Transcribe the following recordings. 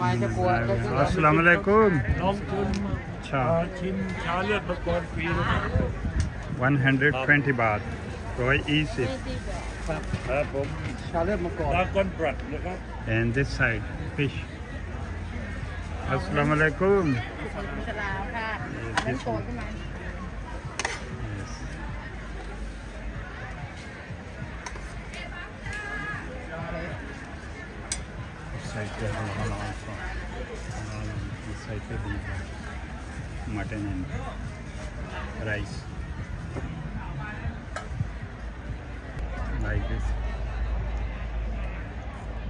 Assalamualaikum. $120 120 and this side fish. Assalamualaikum. Yes, mutton and rice like this.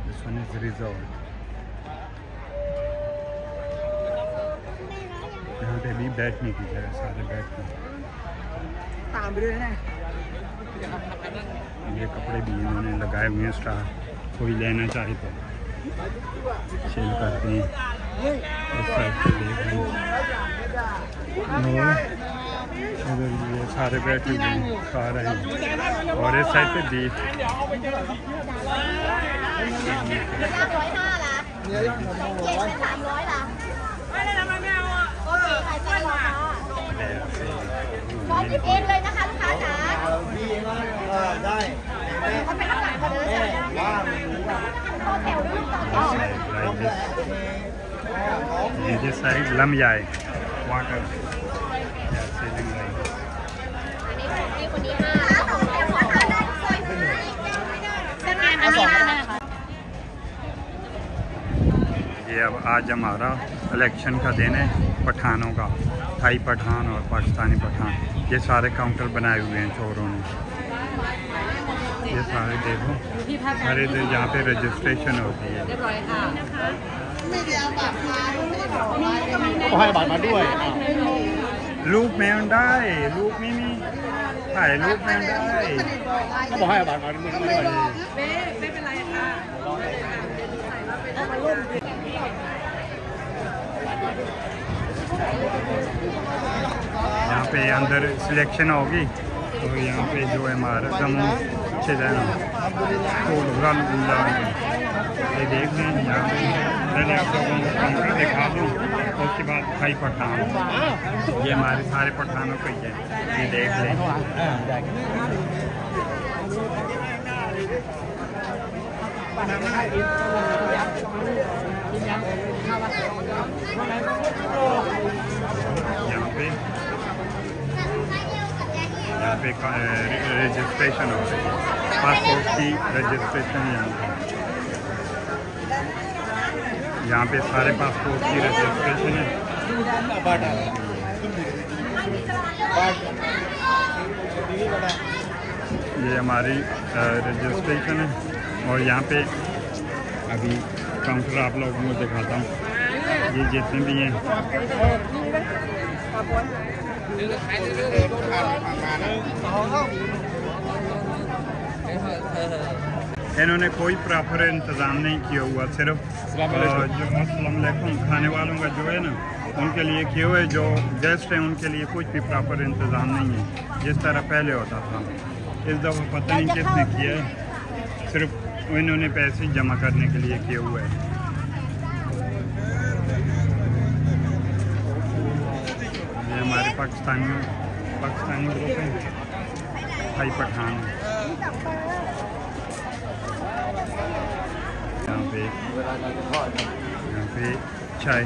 This one is risotto. They be batting ki tarah sare batting tam re na ye kapde bhi inhone lagaye hue hain star koi lena chahe to sale karte hain aisa ke liye sare batting kha rahe hain aur is side pe beef 300 This side lam yai water. ये अब आज हमारा election का दिन है पठानों का, Thai Pathan और पाकिस्तानी पठान, ये सारे काउंटर बनाए हुए हैं चोरों ने। ये सारे देखो, सारे यहाँ पे रजिस्ट्रेशन होती है। 500 บาท มาด้วย รูปแมวได้ รูปไม่มี ถ่ายรูปแมวได้ 500 บาท มาด้วย ไม่เป็นไรค่ะयहाँ पे अंदर सिलेक्शन होगी तो यहाँ पे जो है हमारा जम्मू अच्छे जाना ये देख लें। यहाँ पे मैंने आप लोगों को काउंटर दिखा दूँ, उसके बाद थाई पठान, ये हमारे सारे पठानों को ही है, ये देख लें। यहाँ पे रजिस्ट्रेशन हो रही है, पासपोर्ट की रजिस्ट्रेशन यहाँ पे सारे पासपोर्ट की रजिस्ट्रेशन है, ये हमारी रजिस्ट्रेशन है। और यहाँ पे अभी काउंटर आप लोगों को दिखाता हूँ, ये जितने भी हैं इन्होंने कोई प्रॉपर इंतज़ाम नहीं किया हुआ, सिर्फ जो अस्सलामुअलैकुम खाने वालों का जो है ना उनके लिए किए हुए, जो गेस्ट हैं उनके लिए कुछ भी प्रॉपर इंतज़ाम नहीं है जिस तरह पहले होता था। इस दफ़ा पता नहीं किसने किया है, सिर्फ इन्होंने पैसे जमा करने के लिए किए हुए हैं। ये हमारे पाकिस्तानी ग्रुप हैं, थाई पठान। यहाँ पे चाय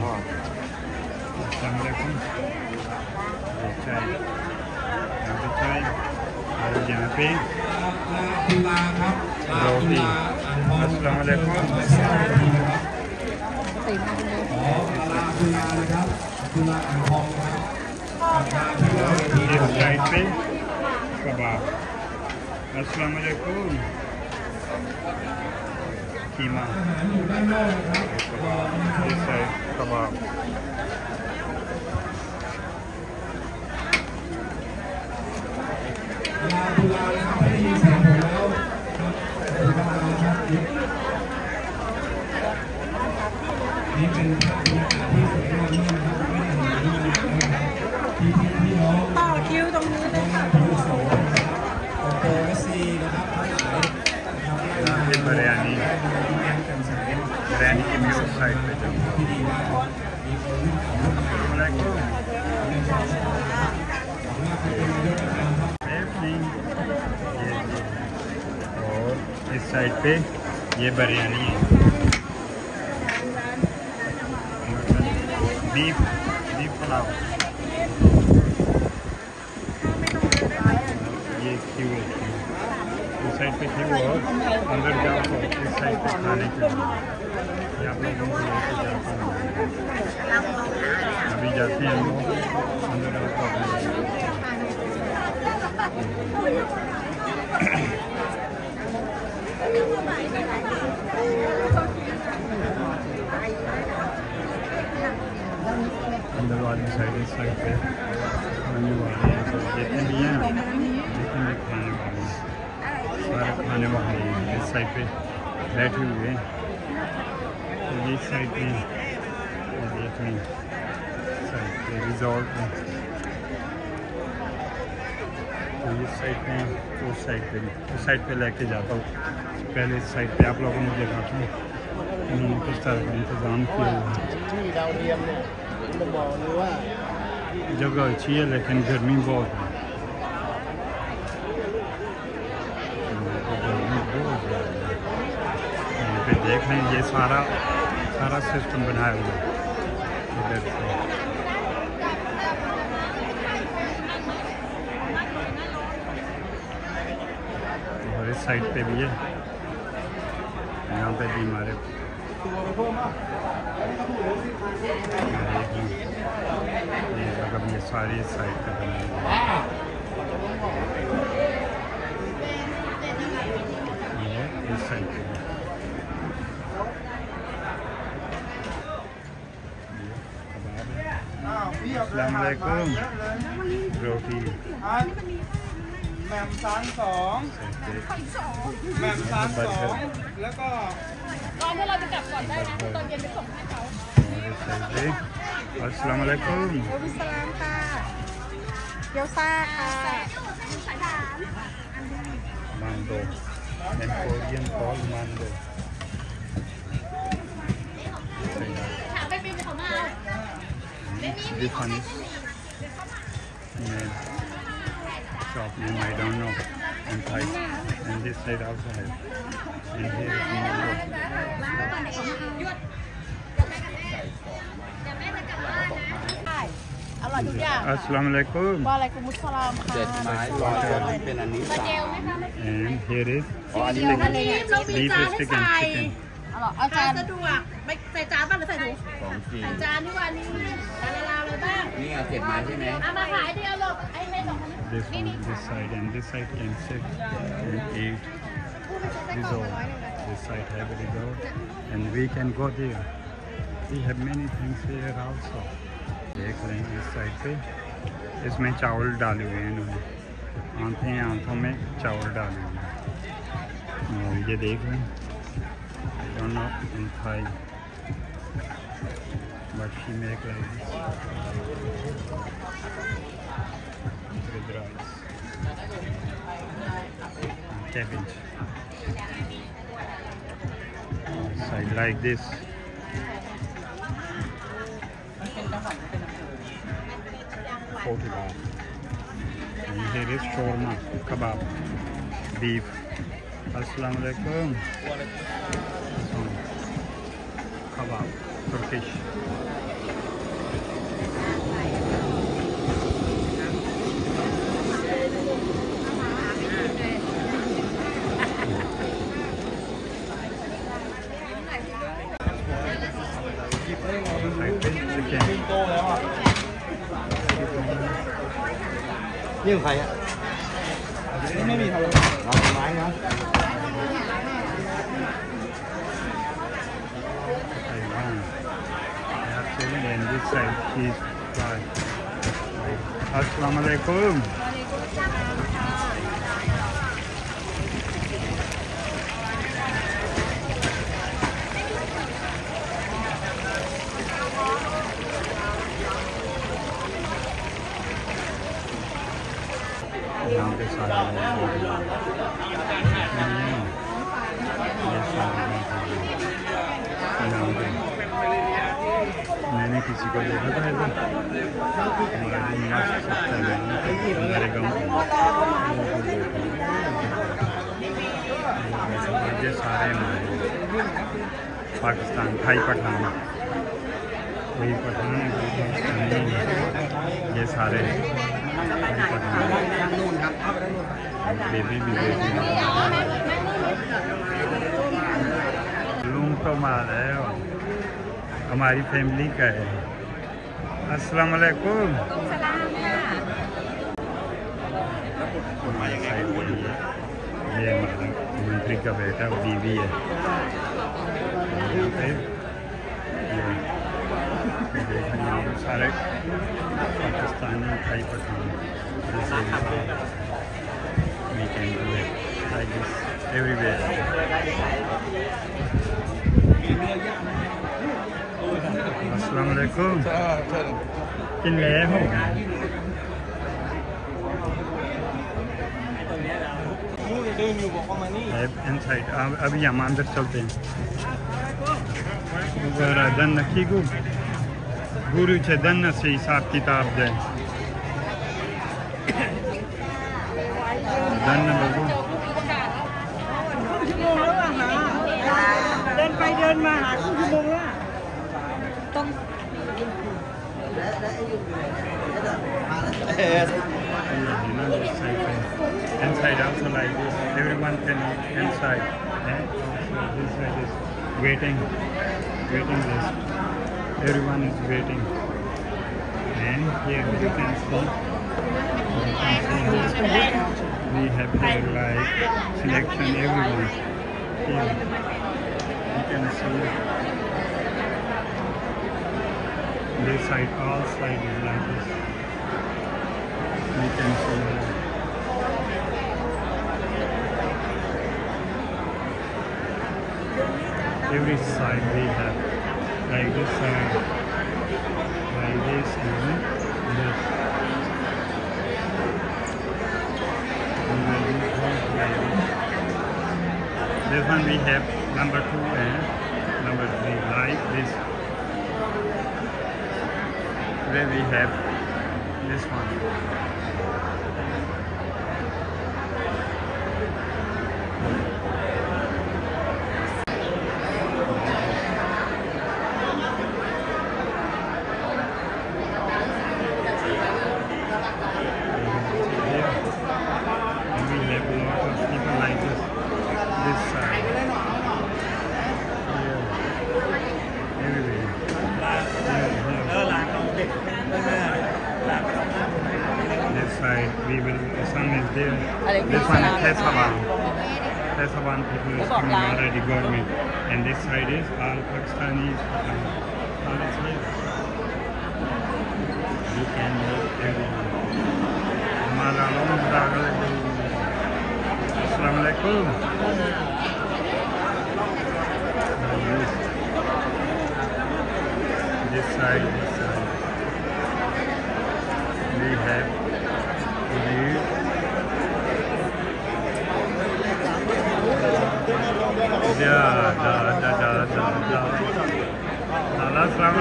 और यहाँ पे रोटी। पे कबाब। अस्सलामुअलैकुम। कीमा कबाब। ट्रेन की भी उस साइड पे जाऊँगा। और इस साइड पे ये बिरयानी है, बीफ पुलाव। ये क्यों इस साइड पे थी वो, अंदर जाओ तो इस साइड पे खाने के लिए आप लोगों को लेके जाते हैं। अभी जाते हैं हम लोग अंदर अंदर वाली साइड इस साइड पे खाने वाले हैं, जितने भी हैं जितने भी खाने वाले हैं सारे खाने वाले हैं। इस साइड पे बैठे हुए हैं, तो ये साइड पे देखने साइड पे रिजॉर्ट है, तो ये साइड पे उस साइड पे लेके जाता हूँ। पहले इस साइड पे आप लोगों को दिखाता हूँ उन्होंने किस तरह का इंतज़ाम किया हुआ है। जगह अच्छी है लेकिन गर्मी बहुत है, यहाँ पे देख रहे हैं ये सारा सिस्टम बनाया हुआ है। इधर से और इस साइड पे भी है, यहाँ पे भी हमारे ये सारी साइड पे बने हुए साइड पे अस्सलामुअलैकुम रोटीแหม่มซานสองแหม่มซานสองแล้วก็ก่อนที่เราจะกลับก่อนได้นะตอนเย็นไปส่งให้เขาอัสสลามุอะลัยกุมวะบิสลามค่ะเกี๊ยวซ่าค่ะมันโดเอ็มโคเรียนคอลมันโดถามไปบิวเขามาดิฟันนี่shop name I don't know, and Thai, and this side also has, and here is mango. Assalamualaikum. Waalaikumsalam. And here is beef stick and chicken. อาจารย์สะดวกไม่ใส่จานบ้างหรือใส่ถุงอาจารย์นี่วันนี้ลาๆเลยบ้างนี่เอาเศษไม้ใช่ไหมเอามาขายเดียวหรอกไอ้ไม่ต้อง This one, this side, and this side can sit and eat. This side have a resort, and we can go there. We have many things here also. देख लें इस side पे, इसमें चावल डाले हुए हैं इन्होंने, आंखें आंखों में चावल डाले हुए हैं। ये देख लें not in Thai, but she make like this with rice and cabbage. Side like this. $40. And here is shawarma, kebab, beef. Assalamualaikum. Kebab, Turkish. Như vậy ạ. Nó bị thoải mái nhá. And this side cheese fry. Assalamualaikum. मैंने किसी को देखा था हमारे गाँव में सारे Pakistan Thai Pathan कोई पठान कोई पाकिस्तानी ये सारे बेबी भी लूम तो मार है हमारी फैमिली का है। अस्सलाम वालेकुम। ये हमारा मंत्री का बेटा बीवी है सारे पाकिस्तानी थाई पठान एवरीवेयर। अस्सलाम वालेकुम। किन गए हो? इनसाइड अभी हम अंदर चलते हैं। धन की गुरु से धन से हिसाब किताब दे धन बबू inside also like this everyone can eat inside and also this side is waiting list everyone is waiting and here you can see we have here like selection everyone here you can see this side all side is like this you can see every side we have like this side like this and this this one we have number 2 and number 3 like this where we have this one we will the sun is there this one is Peshawar people is coming already government and this side is all Pakistanis honestly you can meet everyone hamara naam dagal assalamu alaikum this side we have अस्सलाम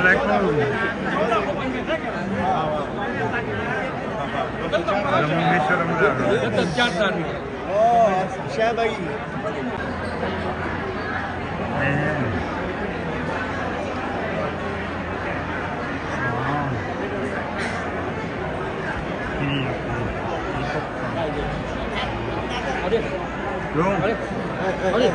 वालेकुम। अरे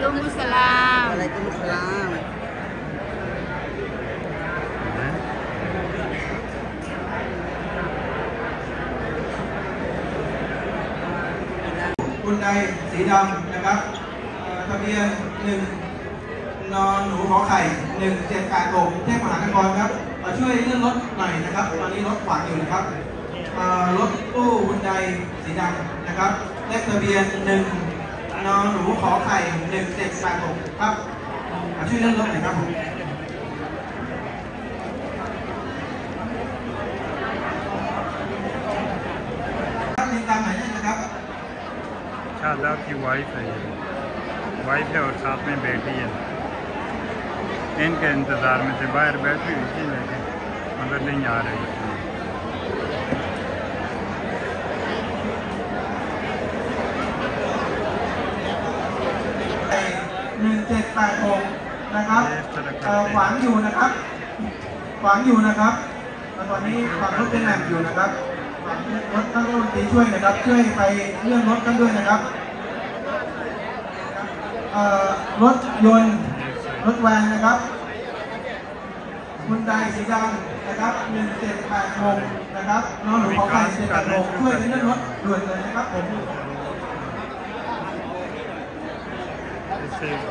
Waalaikumsalam Hyundai สีดำนะครับทะเบียน1นหนูขอไข่1786กรุงเทพมหานครครับช่วยเลื่อนรถหน่อยนะครับตอนนี้รถขวางอยู่นะครับรถตู้ Hyundai สีดำนะครับเลขทะเบียน1นหนูขอไข่1786ครับชื่อเรื่องรถไหนครับผม Shah की wife है, wife है और साथ में बेटी है। इनके इंतज़ार में थे, बाहर बैठी हुई थी लेकिन मगर नहीं आ रही।1786นะครับขวางอยู่นะครับตอนนี้ขวางรถเป็นแหลมอยู่นะครับขวางรถต้องต้องตีช่วยนะครับช่วยไปเลื่อนรถกันด้วยนะครับรถยนต์รถแวนนะครับคุณใดสีดำนะครับ1786นะครับน้องหนูขอไป1786ช่วยไปเลื่อนรถด่วนเลยนะครับผม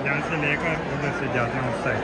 यहाँ से लेकर उधर से जाते हैं उस साइड।